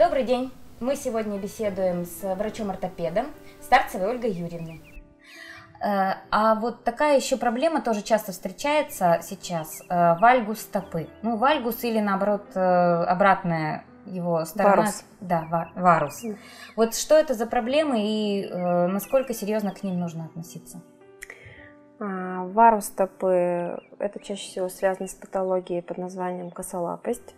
Добрый день! Мы сегодня беседуем с врачом-ортопедом Старцевой Ольгой Юрьевной. А вот такая еще проблема тоже часто встречается сейчас. Вальгус стопы. Ну, вальгус или, наоборот, обратная его сторона. Варус. Да, варус. Вот что это за проблемы и насколько серьезно к ним нужно относиться? Варус стопы – это чаще всего связано с патологией под названием косолапость.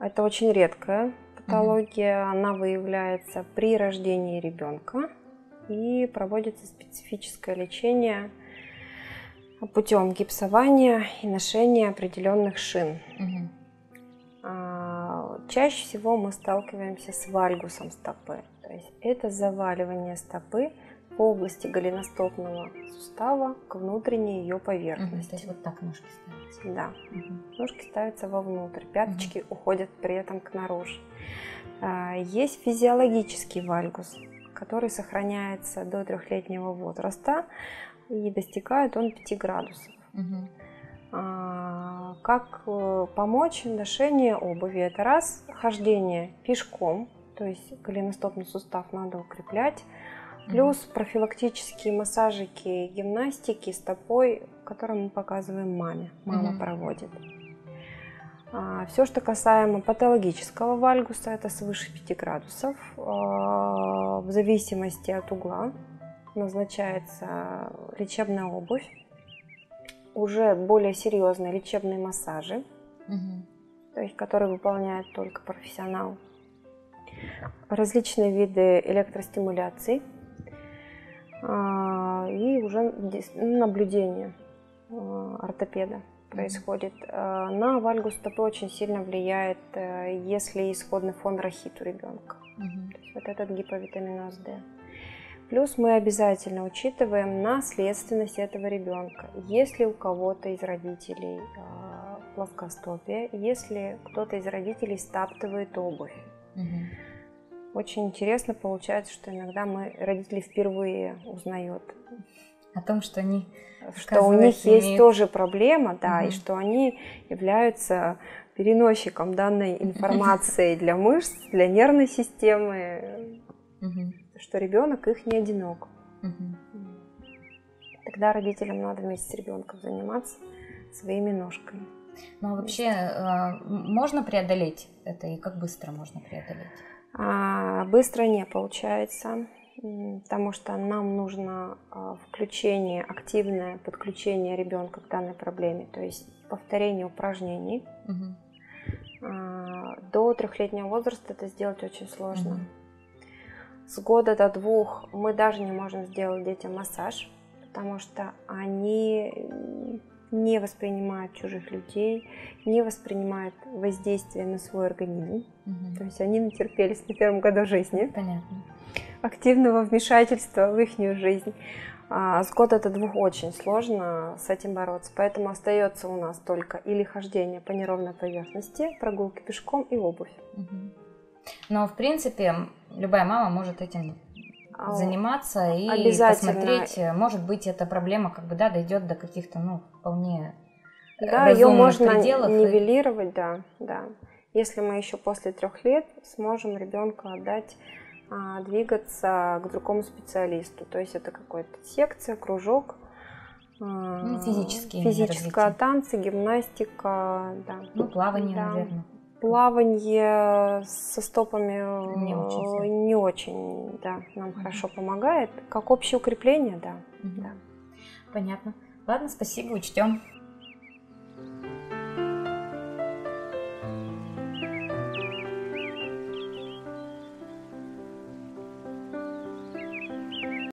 Это очень редкая патология. Она выявляется при рождении ребенка и проводится специфическое лечение путем гипсования и ношения определенных шин. Чаще всего мы сталкиваемся с вальгусом стопы. То есть это заваливание стопы в области голеностопного сустава к внутренней ее поверхности. То есть вот так ножки ставятся? Да. Ножки ставятся вовнутрь, пяточки уходят при этом к наружу. Есть физиологический вальгус, который сохраняется до 3-летнего возраста и достигает он 5 градусов. Как помочь? Ношение обуви. Это раз, хождение пешком, то есть голеностопный сустав надо укреплять, плюс профилактические массажики, гимнастики стопой, которые мы показываем маме, мама проводит. Все, что касаемо патологического вальгуса, это свыше 5 градусов. В зависимости от угла назначается лечебная обувь, уже более серьезные лечебные массажи, то есть, которые выполняет только профессионал, различные виды электростимуляции и уже наблюдение ортопеда происходит. На вальгус стопы очень сильно влияет, если исходный фон рахит у ребенка. То есть вот этот гиповитамин Д. Плюс мы обязательно учитываем наследственность этого ребенка. Если у кого-то из родителей плоскостопие, если кто-то из родителей стаптывает обувь. Очень интересно получается, что иногда мы родители впервые узнают о том, что они, что у них есть тоже проблема, да, и что они являются переносчиком данной информации для мышц, для нервной системы, что ребенок их не одинок. Тогда родителям надо вместе с ребенком заниматься своими ножками. Ну а вообще можно преодолеть это и как быстро можно преодолеть? Быстро не получается, потому что нам нужно включение, активное подключение ребенка к данной проблеме, то есть повторение упражнений. До 3-летнего возраста это сделать очень сложно. С года до 2 мы даже не можем сделать детям массаж, потому что они не воспринимают чужих людей, не воспринимают воздействие на свой организм. То есть они натерпелись на 1-м году жизни. Понятно. Активного вмешательства в их жизнь. С года до 2 очень сложно с этим бороться, поэтому остается у нас только или хождение по неровной поверхности, прогулки пешком и обувь. Но в принципе любая мама может этим заниматься и посмотреть, может быть, эта проблема как бы да дойдет до каких-то вполне разумных ее можно пределов нивелировать, и... да. Если мы еще после 3 лет сможем ребенка отдать двигаться к другому специалисту, то есть это какая-то секция, кружок, физическое, танцы, гимнастика, плавание, наверное. Плавание со стопами не очень нам хорошо помогает. Как общее укрепление, да. Понятно. Ладно, спасибо, учтем.